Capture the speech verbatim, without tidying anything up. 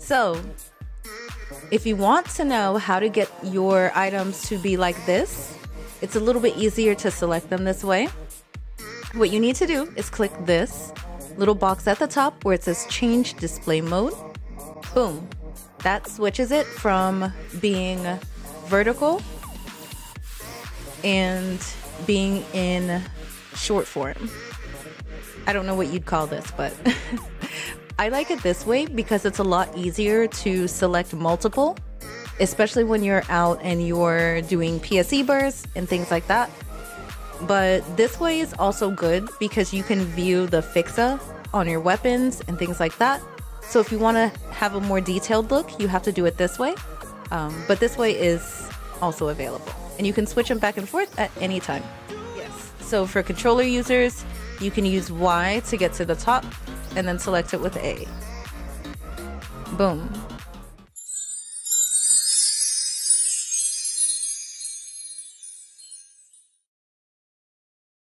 So if you want to know how to get your items to be like this, it's a little bit easier to select them this way. What you need to do is click this little box at the top where it says change display mode. Boom. That switches it from being vertical and being in short form. I don't know what you'd call this, but I like it this way because it's a lot easier to select multiple, especially when you're out and you're doing P S E bursts and things like that. But this way is also good because you can view the fixa on your weapons and things like that. So if you want to have a more detailed look, you have to do it this way. Um, but this way is also available. And you can switch them back and forth at any time. Yes. So for controller users, you can use Y to get to the top and then select it with A. Boom.